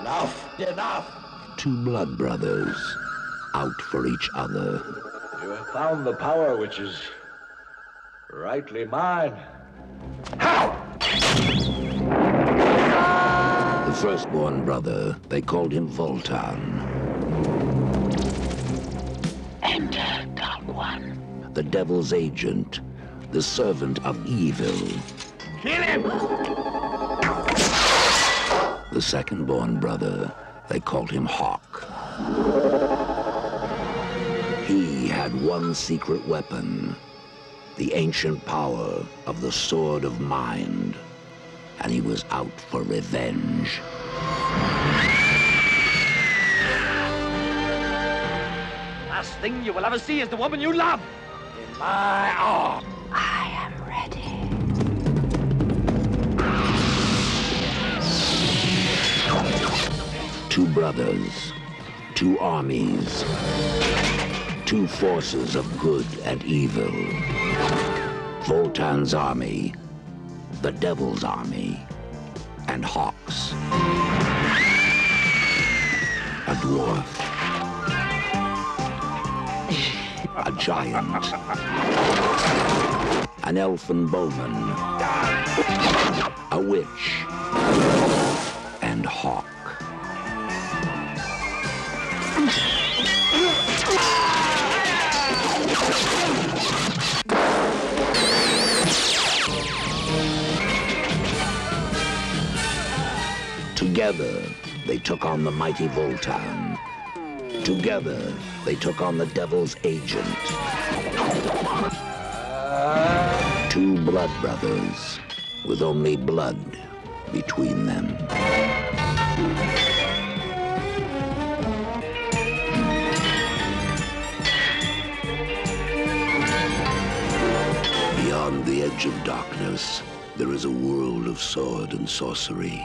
Enough! Enough! Two blood brothers, out for each other. You have found the power which is rightly mine. How? The firstborn brother, they called him Voltan. Enter, Dark One. The devil's agent, the servant of evil. Kill him! The second-born brother, they called him Hawk. He had one secret weapon, the ancient power of the Sword of Mind, and he was out for revenge. Last thing you will ever see is the woman you love in my arms. I am ready. Two brothers, two armies, two forces of good and evil. Voltan's army, the Devil's army, and Hawk's. A dwarf. A giant. An elfin bowman. A witch. And Hawk. Together, they took on the mighty Voltan. Together, they took on the Devil's agent. Two blood brothers, with only blood between them. Beyond the edge of darkness, there is a world of sword and sorcery.